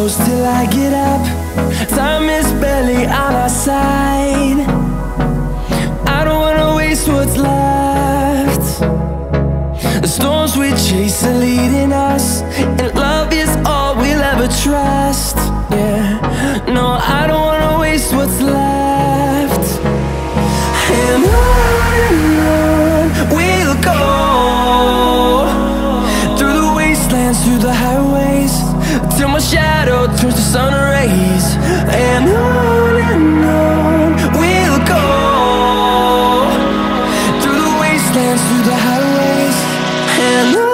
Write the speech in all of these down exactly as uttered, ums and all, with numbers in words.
close till I get up. Time is barely on our side. I don't wanna waste what's left. The storms we chase are leading us, and love is all we'll ever trust. Yeah, no, I don't wanna waste what's left. And on and on we'll go, through the wastelands, through the highways, till my shadow turns to sun rays. And on and on we'll go, through the wastelands, through the highways, and on.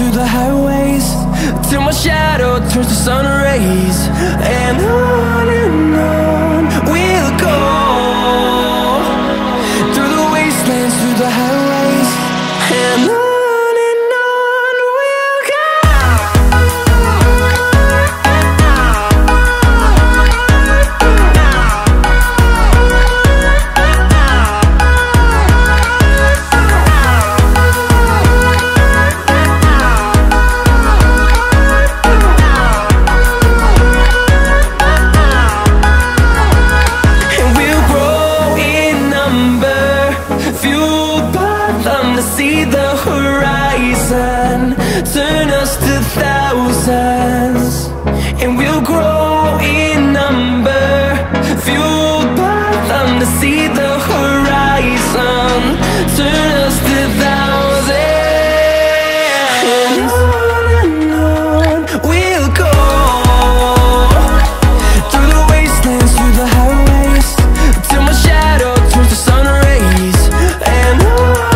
Through the highways, till my shadow turns to sun rays. And on and on we'll go, through the wastelands, through the highways, and on. See the horizon, turn us to thousands, and we'll grow in number, fueled by them to see the horizon, turn us to thousands. And on and on we'll go, through the wastelands, through the highways, till my shadow turns to sun rays. And on and on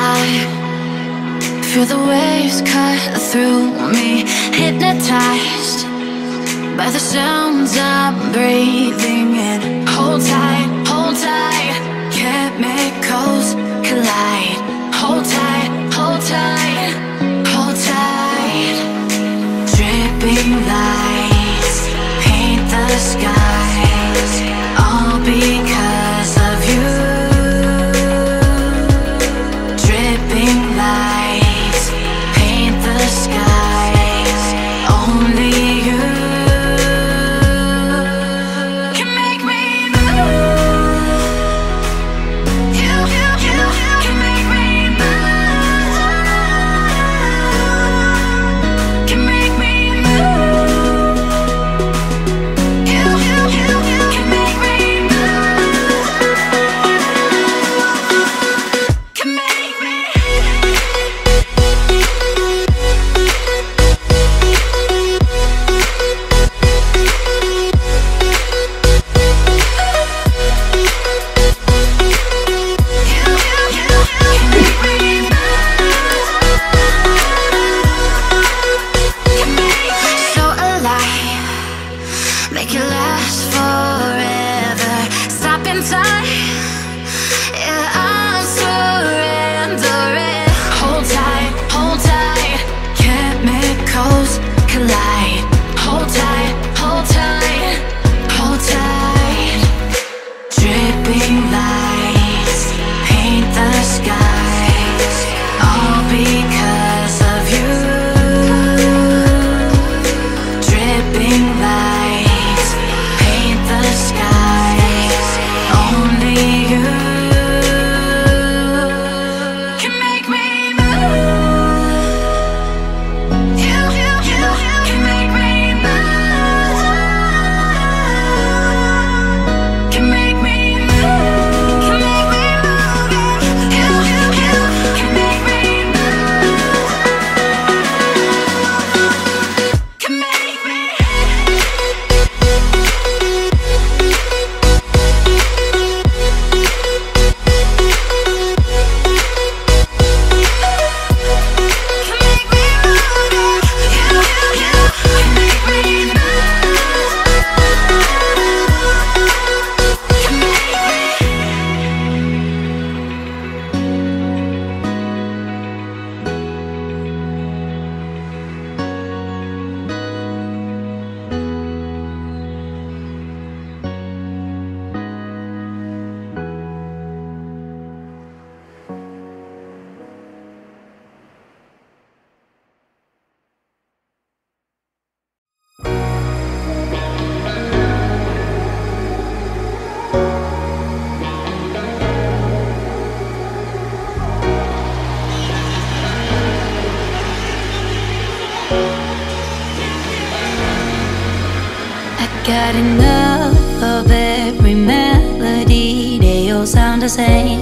I feel the waves cut through me, hypnotized by the sounds I'm breathing in. Hold tight, hold tight, chemicals collide. Hold tight, hold tight, hold tight. Dripping lights paint the skies, all because of you. Dripping lights paint the skies, only you. Got enough of every melody, they all sound the same.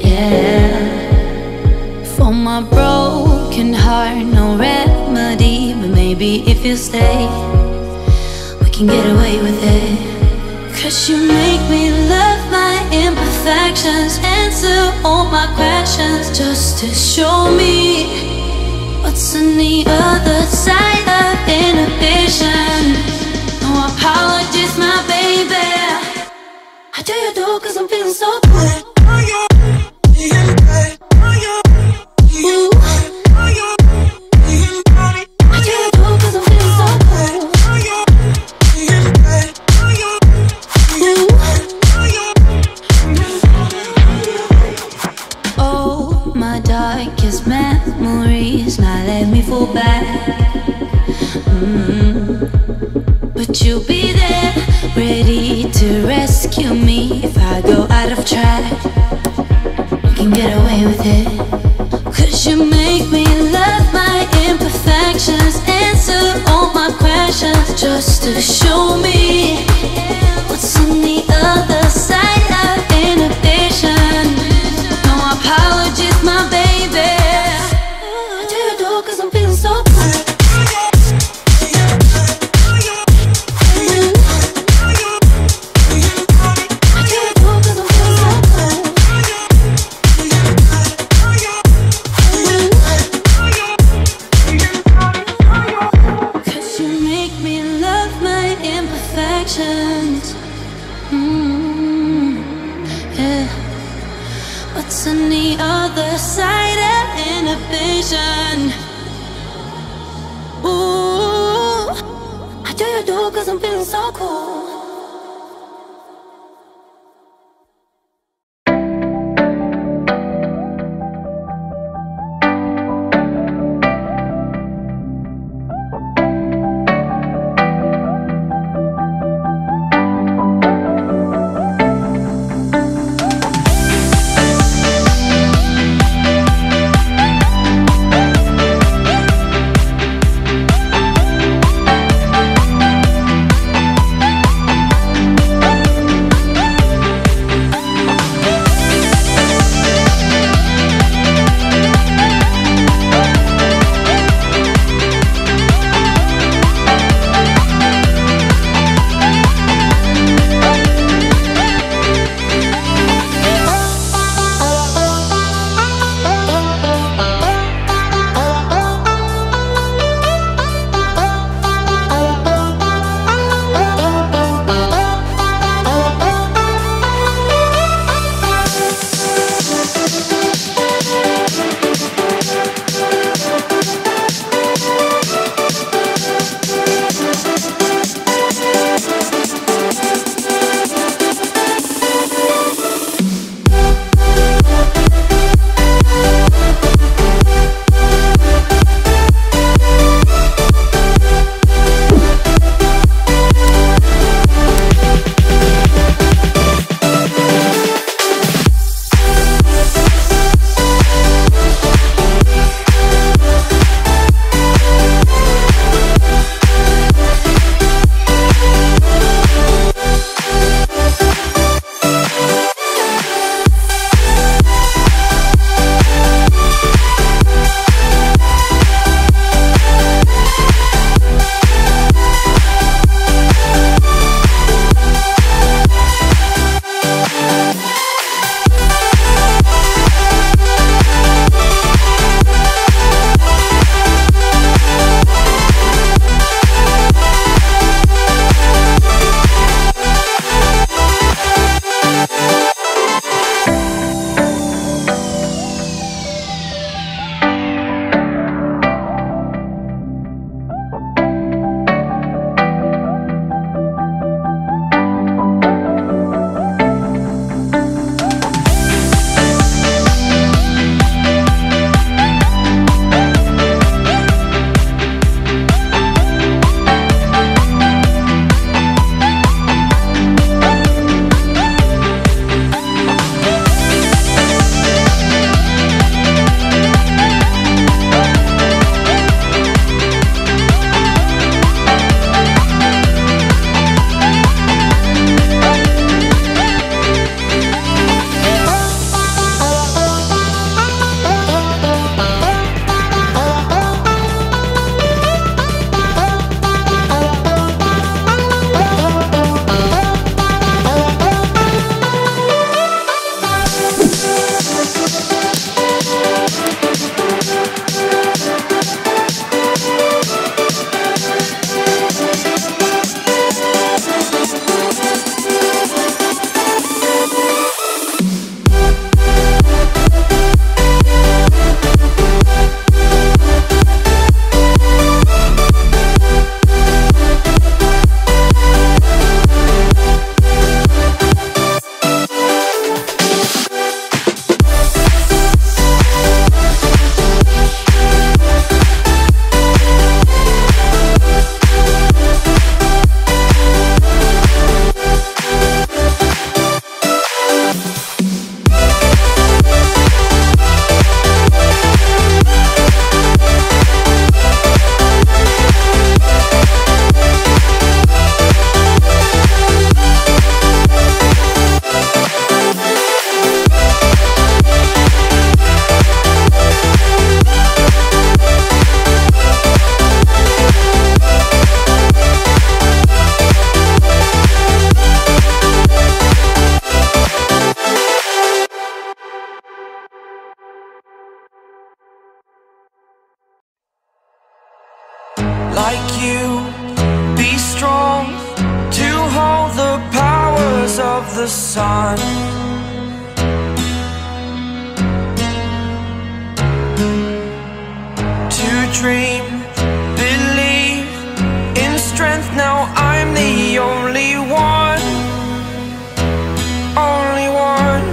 Yeah. For my broken heart, no remedy. But maybe if you stay, we can get away with it. Cause you make me love my imperfections, answer all my questions, just to show me what's on the other side of inhibition. No apologies, my baby. How do you do? Cause I'm feeling so good. Ooh. How do you do? Cause I'm feeling so good. Ooh. Oh, my darkest memories now let me fall back. Mm-hmm. But you'll be there, ready to rescue me if I go out of track. You can get away with it. Cause you make me love my imperfections, answer all my questions, just to show me what's on the other side of inhibition. No apologies, my baby. I do you do? Cause I'm feeling so good. What's on the other side of inhibition? Ooh, I do you do cause I'm feeling so cool. Of the sun, dream. Believe in strength, now I'm the only one. Only one.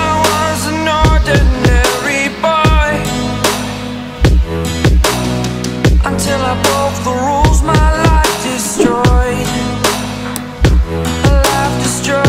I was an ordinary boy until I broke the rules, my life destroyed. My life destroyed.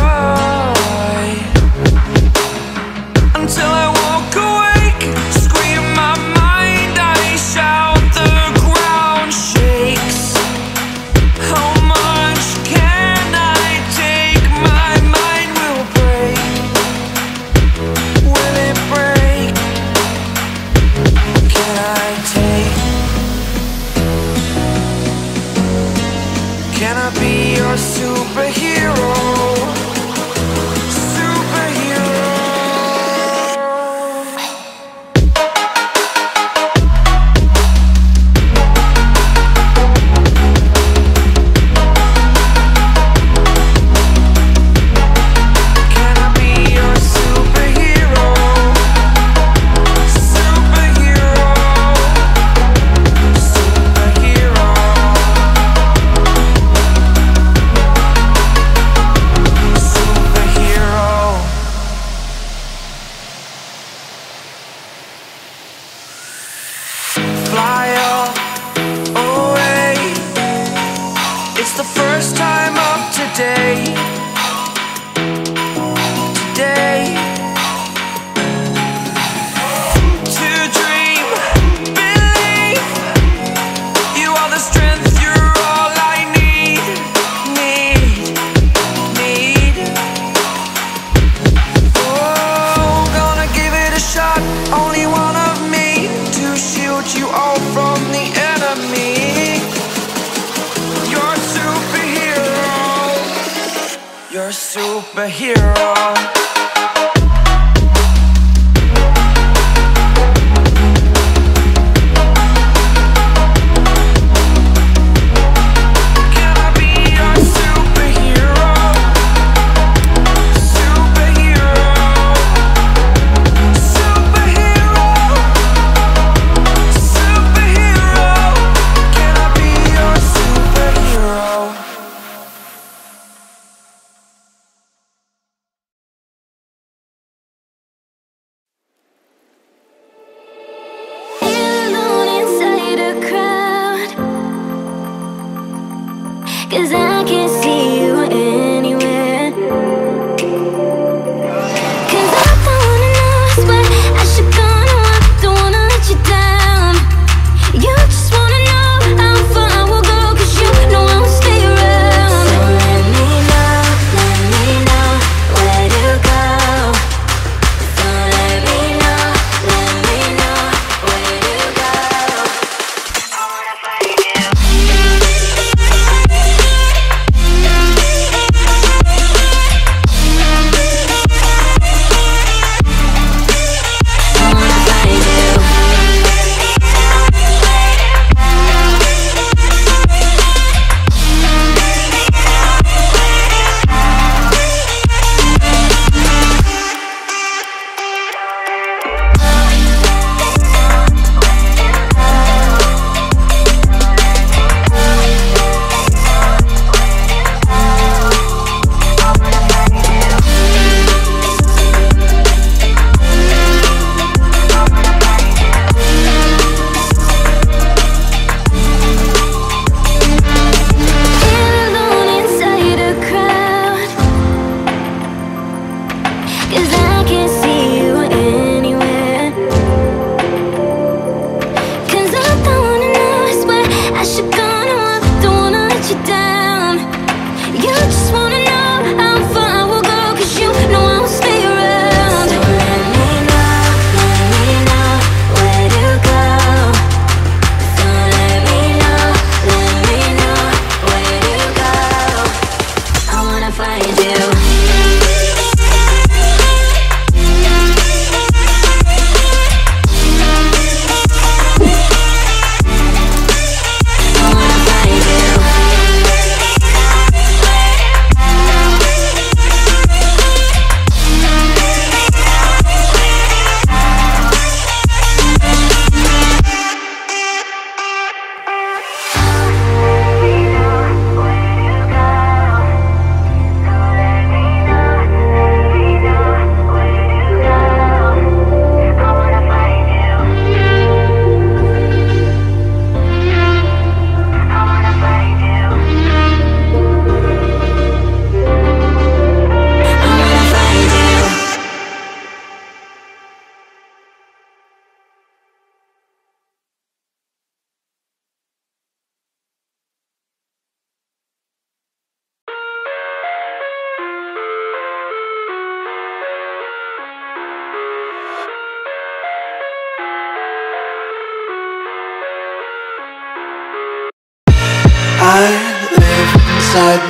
Can I be your superhero? Fly away. It's the first time of today. Today. To dream, believe. You are the strength, you're all I need. Need, need. Oh, gonna give it a shot. Only one of me to shield you all from the enemy. You're a superhero. You're a superhero.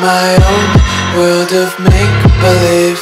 my own world of make-believe.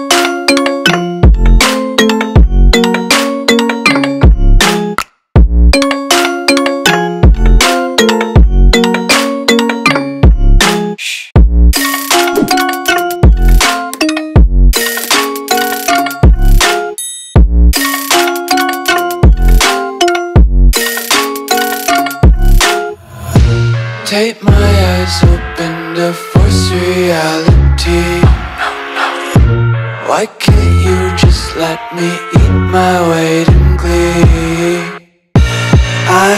Take my eyes open to force reality. Why can't you just let me eat my weight in glee? I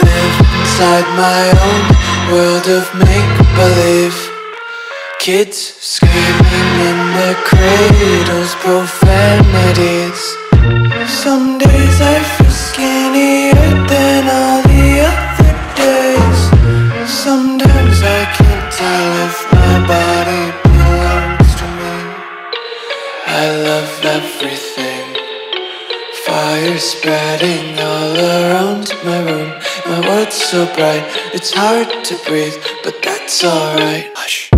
live inside my own world of make-believe. Kids screaming in their cradles, profanities. Some days I feel skinnier than all the other days. Sometimes I can't tell if my body belongs to me. I love everything. Fire spreading all around my room. My world's so bright, it's hard to breathe, but that's alright. Hush.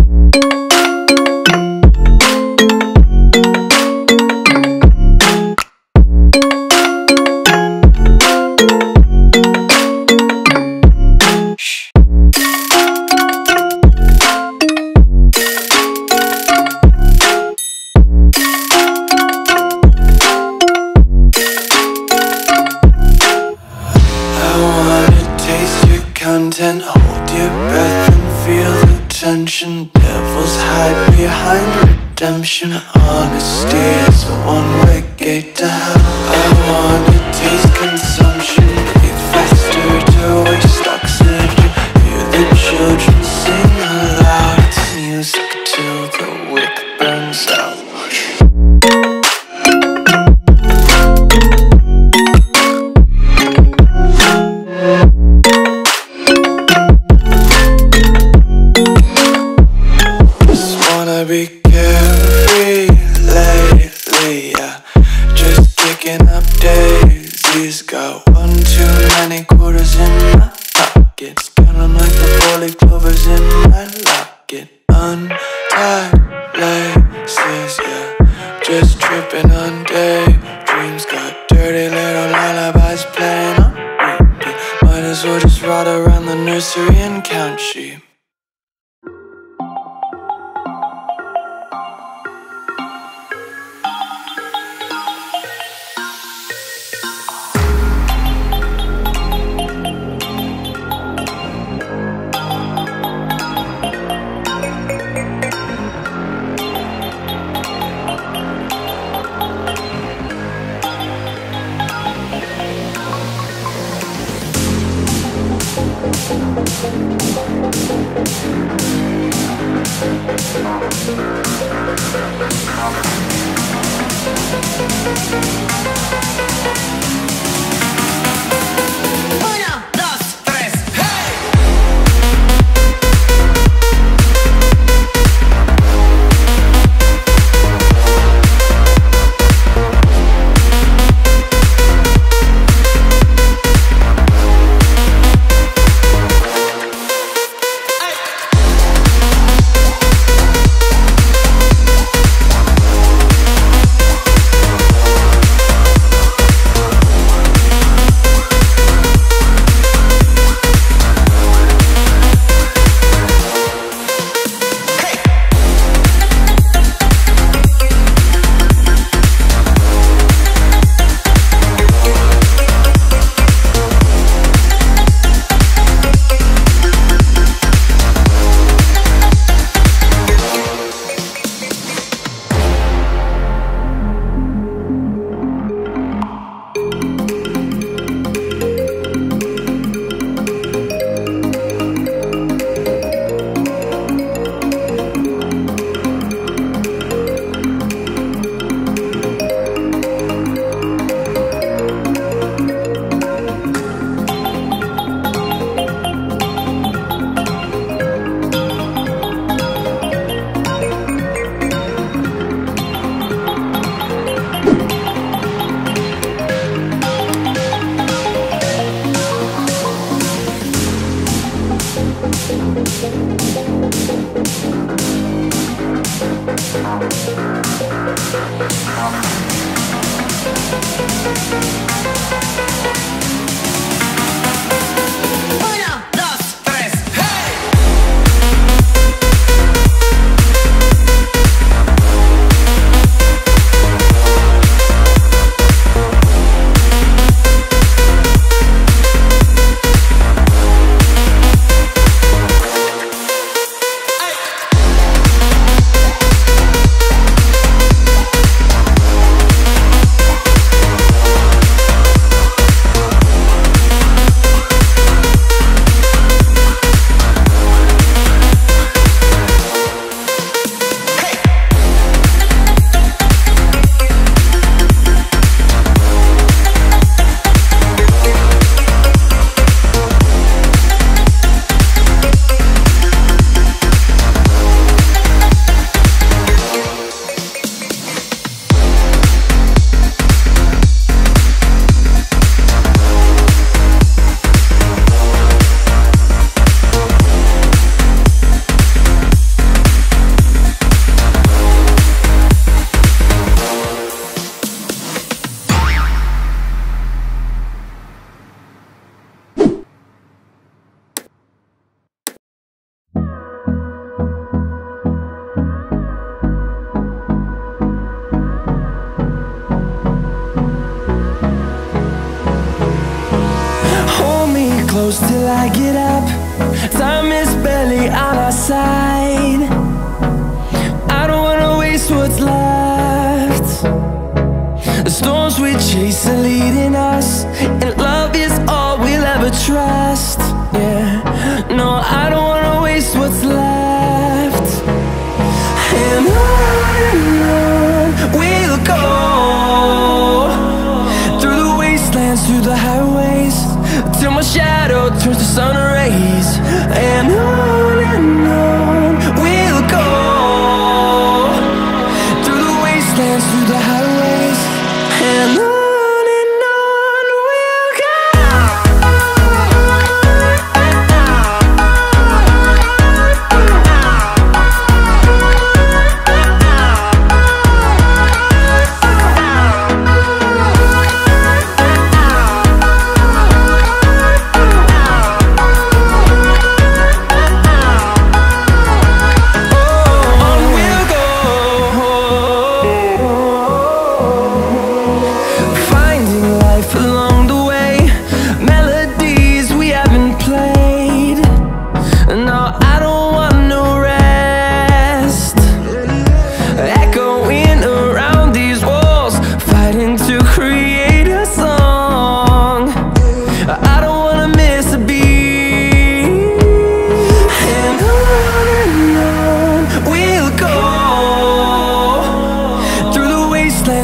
Content, hold your breath and feel the tension. Devils hide behind redemption. Honesty is a one-way gate to hell. I wanna taste consumption, breathe faster to waste oxygen. Hear the children sing aloud. It's music till the wick burns out. Be carefree lately, yeah. Just kicking up daisies. Got one too many quarters in my pockets. Count 'em like the four-leaf clovers in my locket. Untied laces, yeah. Just tripping on daydreams. Got dirty little lullabies playing on repeat. Might as well just ride around the nursery and count sheep. inside. I don't wanna waste what's left. The storms we chase are leading us, and love is all we'll ever trust. Yeah, no, I don't wanna waste what's left. And on we'll go, through the wastelands, through the highways, till my shadow turns to sun rays. And on and on we'll go, through the wastelands, through the highways, and on.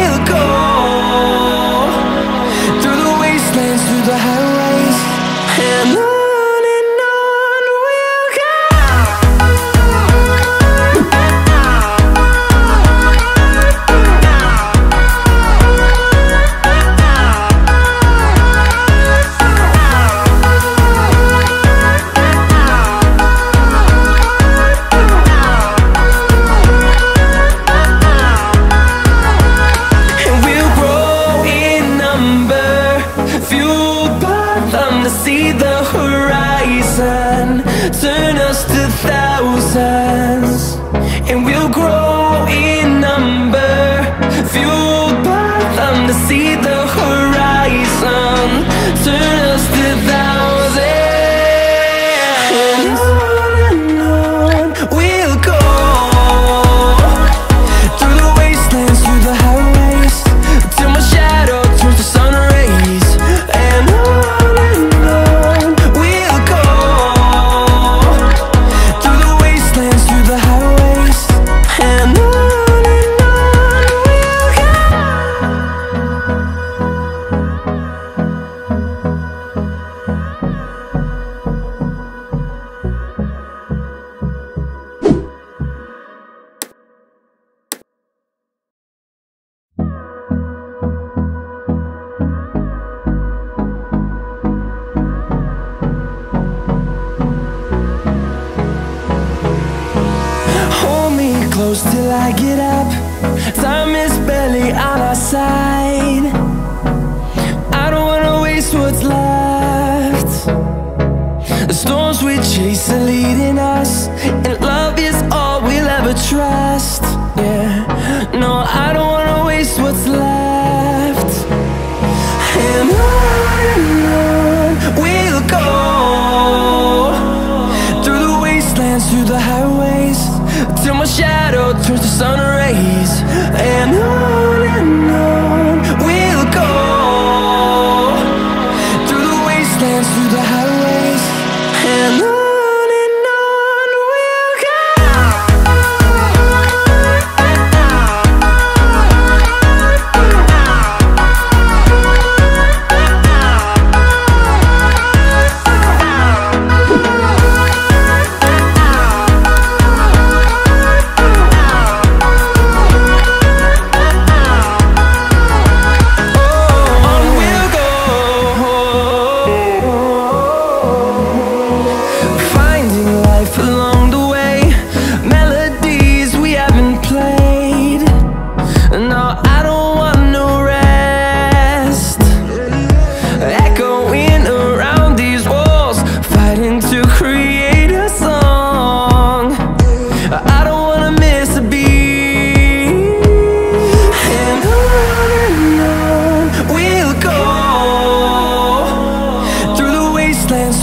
go, through the wastelands, through the highways, and on. See the horizon turn us to thousands, and we'll grow in number, fueled by them. To see the horizon turn us to thousands, and on and on we'll go, through the wastelands, through the highways, till my shadow turns to sun rays. And on and on close till I get up. Time is barely on our side. I don't wanna waste what's left. The storms we chase are leading us, and love is all we'll ever trust. Yeah, no, I don't wanna waste what's left. And on and on we'll go, through the wastelands, through the highways, till my shadow turns to sun rays. And on and on we'll go, through the wastelands, through the highways, and on and on we'll go.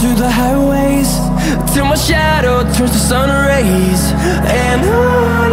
through the highways till my shadow turns to sun rays. And I